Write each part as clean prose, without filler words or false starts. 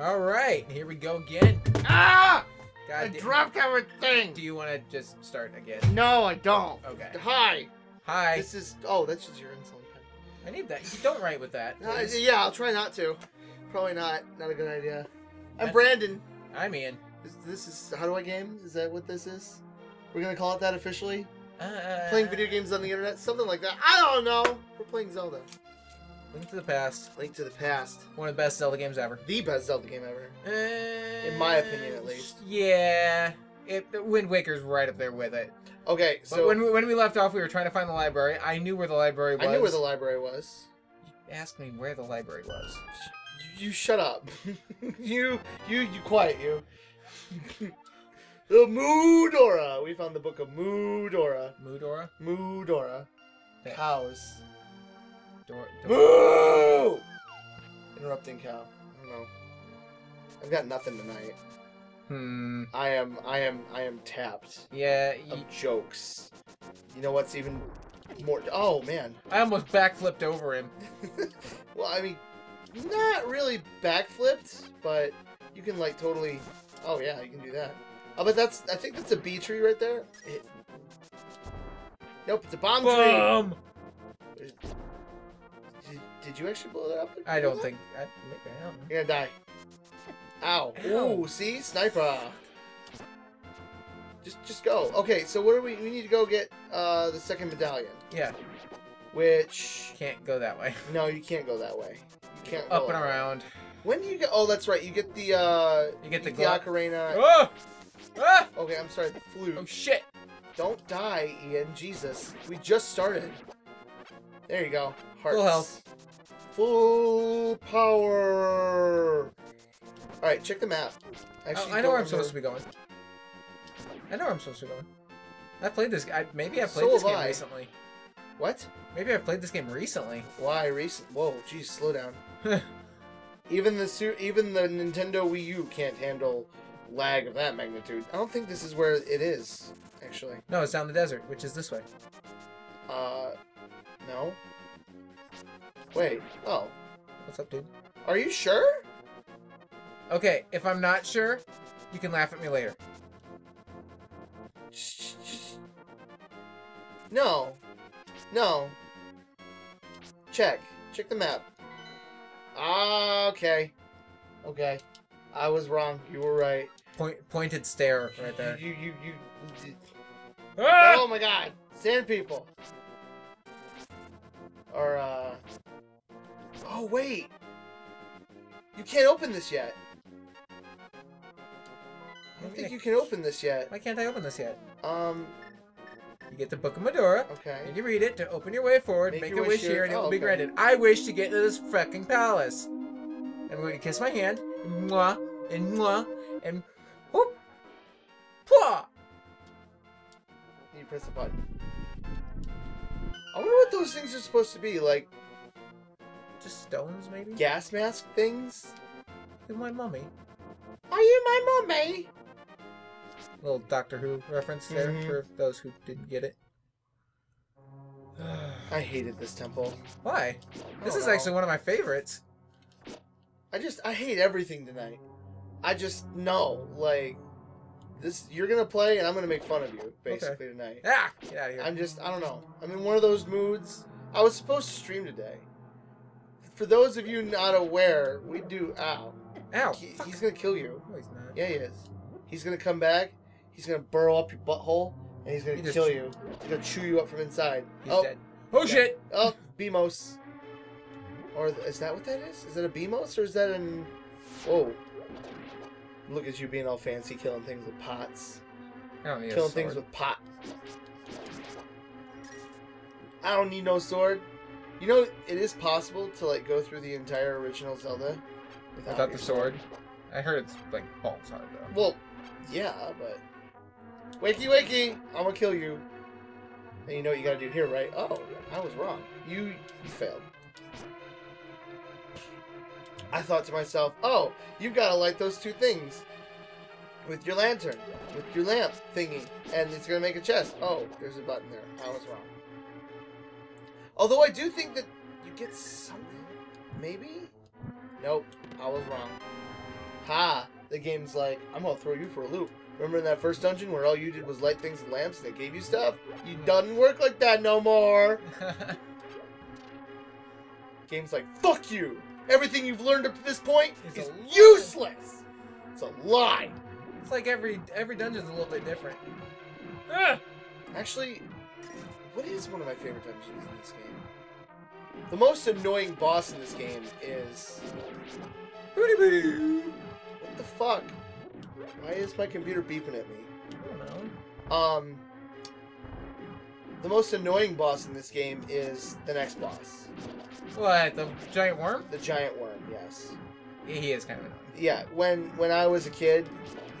All right, here we go again. Ah! God, I dropped everything. Do you want to just start again? No, I don't. Okay. Hi. Hi. This is. Oh, that's just your insulin pen. I need that. Don't write with that. Yeah, I'll try not to. Probably not. Not a good idea. I'm Brandon. I'm Ian. This is How Do I Game? Is that what this is? We're gonna call it that officially. Playing video games on the internet, something like that. I don't know. We're playing Zelda. Link to the Past. Link to the Past. One of the best Zelda games ever. The best Zelda game ever. In my opinion, at least. Yeah. Wind Waker's right up there with it. Okay, so... But when we left off, we were trying to find the library. I knew where the library was. I knew where the library was. You asked me where the library was. You shut up. You quiet, you. The Mudora! We found the Book of Mudora. Mudora? Mudora. Okay. Cows. Moo! Interrupting cow. I don't know. I've got nothing tonight. Hmm. I am tapped. Yeah. Of jokes. You know what's even more? Oh man. I almost backflipped over him. Well, I mean, not really backflipped, but you can like totally. Oh yeah, you can do that. Oh, but that's. I think that's a bee tree right there. Nope, it's a bomb tree. Did you actually blow that up? I don't think. I don't know. You're gonna die. Ow. Ow. Ooh, see? Sniper. Just go. Okay, so what are we... We need to go get the second medallion. Yeah. Which... Can't go that way. No, you can't go that way. You can't go up and around. When do you get... Oh, that's right. You get the... you get the ocarina. Oh! Ah! Okay, I'm sorry. The flute. Oh, shit. Don't die, Ian. Jesus. We just started. There you go. Hearts. Full health. Full power. All right, check the map. Actually, I know where I'm supposed to be going. I know where I'm supposed to be going. I played this. Maybe I played this game recently. What? Maybe I played this game recently. Why recent? Whoa, geez, slow down. even the Nintendo Wii U can't handle lag of that magnitude. I don't think this is where it is. Actually. No, it's down the desert, which is this way. No. Wait. Oh. What's up, dude? Are you sure? Okay, if I'm not sure, you can laugh at me later. No. No. Check. Check the map. Okay. Okay. I was wrong. You were right. Pointed stare right there. You ah! Oh my god. Sand people. Or, Oh, wait. You can't open this yet. I don't think you can open this yet. Why can't I open this yet? You get the Book of Mudora. Okay. And you read it to open your way forward, make your wish here, and it will be granted. I wish to get to this fucking palace. And I'm going to kiss my hand. And mwah. And mwah. And whoop. Pwah. You press the button. I wonder what those things are supposed to be, like... Just stones, maybe? Gas mask things? You're my mummy. Are you my mummy? Little Doctor Who reference there for those who didn't get it. I hated this temple. Why? This is actually one of my favorites. I hate everything tonight. I just know, like... You're gonna play, and I'm gonna make fun of you, basically, tonight. Ah! Get out of here. I don't know. I'm in one of those moods. I was supposed to stream today. For those of you not aware, we do... Ow. Ow. He's gonna kill you. No, he's not. Yeah, he is. He's gonna come back, he's gonna burrow up your butthole, and he's gonna kill you. He's gonna chew you up from inside. He's dead. Oh, shit! Oh, Beamos. Or, is that what that is? Is that a Beamos, or is that an... Whoa. Look at you being all fancy, killing things with pots. I don't need a sword. Killing things with pot. I don't need no sword. You know, it is possible to like go through the entire original Zelda without the sword. I heard it's like balls hard though. Well, yeah, but wakey wakey, I'm gonna kill you. And you know what you gotta do here, right? Oh, I was wrong. You failed. I thought to myself, oh, you've got to light those two things with your lantern, with your lamp thingy, and it's going to make a chest. Oh, there's a button there. I was wrong. Although I do think that you get something. Maybe? Nope. I was wrong. ha, the game's like, I'm gonna throw you for a loop. Remember in that first dungeon where all you did was light things and lamps and they gave you stuff? You doesn't work like that no more! Game's like, fuck you! Everything you've learned up to this point is useless! It's a lie! It's like every dungeon's a little bit different. Actually, what is one of my favorite dungeons in this game? The most annoying boss in this game is... What the fuck? Why is my computer beeping at me? I don't know. The most annoying boss in this game is the next boss. What, the giant worm? The giant worm, yes. Yeah, he is kind of annoying. Yeah, when I was a kid,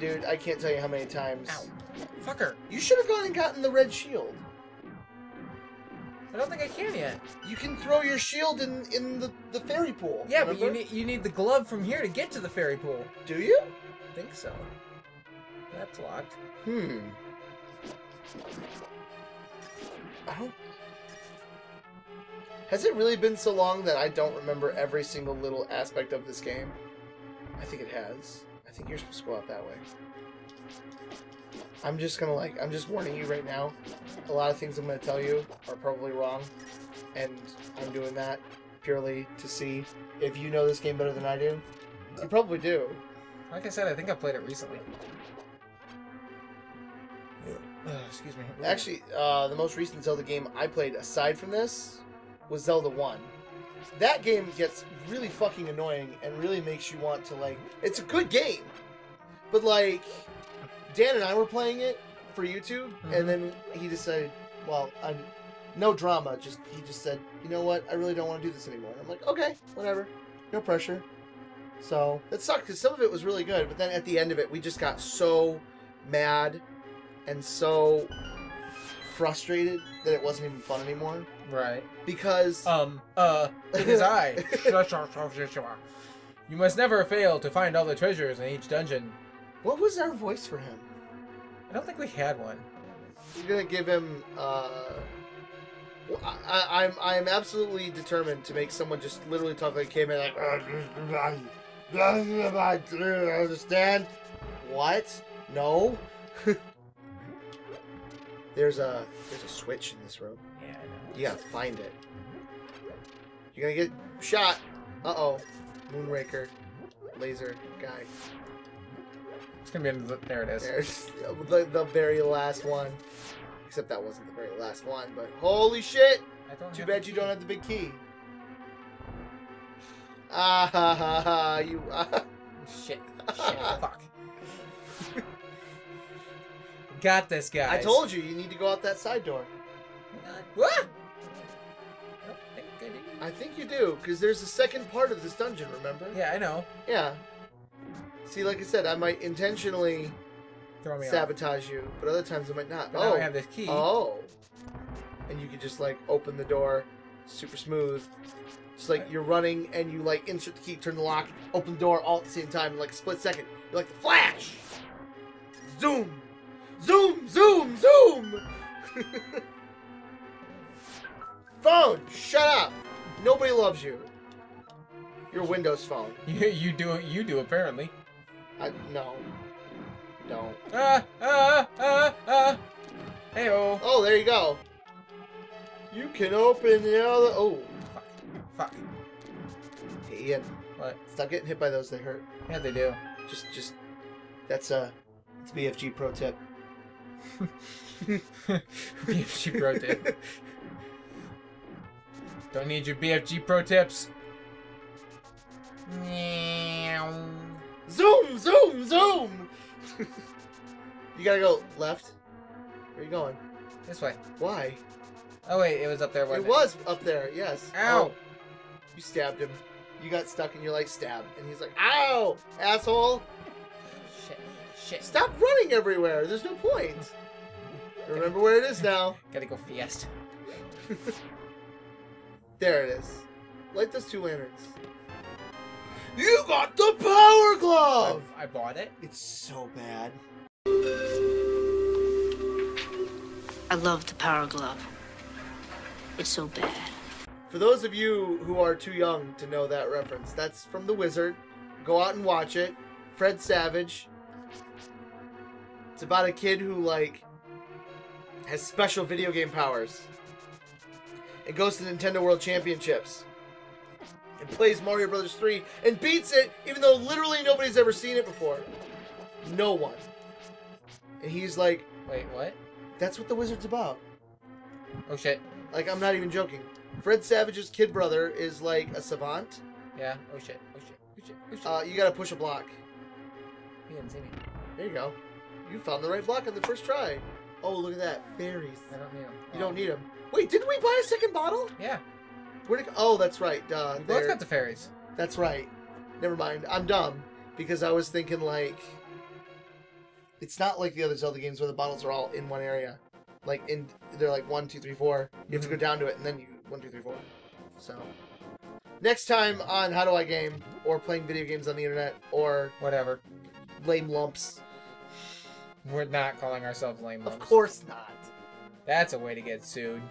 dude, I can't tell you how many times... Ow. Fucker. You should have gone and gotten the red shield. I don't think I can yet. You can throw your shield in the fairy pool. Yeah, remember? But you need the glove from here to get to the fairy pool. Do you? I think so. That's locked. I don't... Has it really been so long that I don't remember every single little aspect of this game? I think it has. I think you're supposed to go out that way. I'm just warning you right now. A lot of things I'm going to tell you are probably wrong. And I'm doing that purely to see if you know this game better than I do. You probably do. Like I said, I think I played it recently. Excuse me. Actually, the most recent Zelda game I played aside from this was Zelda 1. That game gets really fucking annoying and really makes you want to, like... It's a good game! But, like... Dan and I were playing it for YouTube, and then he just said, well, no drama, he just said, you know what, I really don't want to do this anymore. And I'm like, okay, whatever, no pressure. So, it sucked, because some of it was really good, but then at the end of it, we just got so mad and so frustrated that it wasn't even fun anymore. Right. Because... because I... You must never fail to find all the treasures in each dungeon. What was our voice for him? I don't think we had one. You're gonna give him. I'm absolutely determined to make someone just literally talk like caveman. Like, understand? What? No. There's a switch in this room. Yeah, I know. You gotta find it. You're gonna get shot. Uh-oh. Wind Waker, laser guy. It's gonna be under the, there it is. There's the very last one. Except that wasn't the very last one, but holy shit! Too bad you don't have the big key. Ah ha ha ha, you shit. Shit, fuck. Got this, guys. I told you, you need to go out that side door. What? I think you do, because there's a second part of this dungeon, remember? Yeah, I know. Yeah. See, like I said, I might intentionally sabotage you, but other times I might not. But oh, now I have this key. Oh, and you can just like open the door, super smooth. Just like you're running and you like insert the key, turn the lock, open the door all at the same time in like a split second. You're like the Flash. Zoom, zoom, zoom, zoom. Phone, shut up. Nobody loves you. Your Windows phone. You do apparently. No. Don't. Hey-oh. Oh, there you go. You can open the other... Oh. Fuck. Hey, Ian. What? Stop getting hit by those. They hurt. Yeah, they do. Just... That's a... It's BFG pro tip. BFG pro tip. Don't need your BFG pro tips. Zoom, zoom, zoom! You gotta go left. Where are you going? This way. Why? Oh wait, it was up there. It was up there, yes. Ow! Oh, you stabbed him. You got stuck and you're like, stabbed. And he's like, ow! Asshole! Shit, shit. Stop running everywhere! There's no point! Remember where it is now. Gotta go fast. There it is. Light those two lanterns. You got the power glove! I bought it. It's so bad. I love the power glove. It's so bad. For those of you who are too young to know that reference, that's from The Wizard. Go out and watch it. Fred Savage. It's about a kid who, like, has special video game powers. It goes to the Nintendo World Championships. It plays Mario Brothers 3 and beats it, even though literally nobody's ever seen it before. No one. And he's like, wait, what? That's what The Wizard's about. Oh, shit. Like, I'm not even joking. Fred Savage's kid brother is, like, a savant. Yeah. Oh, shit. Oh, shit. Oh, shit. Oh, shit. You gotta push a block. He didn't see me. There you go. You found the right block on the first try. Oh, look at that. Fairies. I don't need them. You don't need them. Wait, didn't we buy a second bottle? Yeah. Where'd it go? Oh, that's right. We both got the fairies. That's right. Never mind. I'm dumb. Because I was thinking, like... It's not like the other Zelda games where the bottles are all in one area. Like, they're like 1, 2, 3, 4. You have to go down to it, and then you... 1, 2, 3, 4. So... Next time on How Do I Game, or playing video games on the internet, or... Whatever. Lame lumps. We're not calling ourselves lame lumps. Of course not. That's a way to get sued.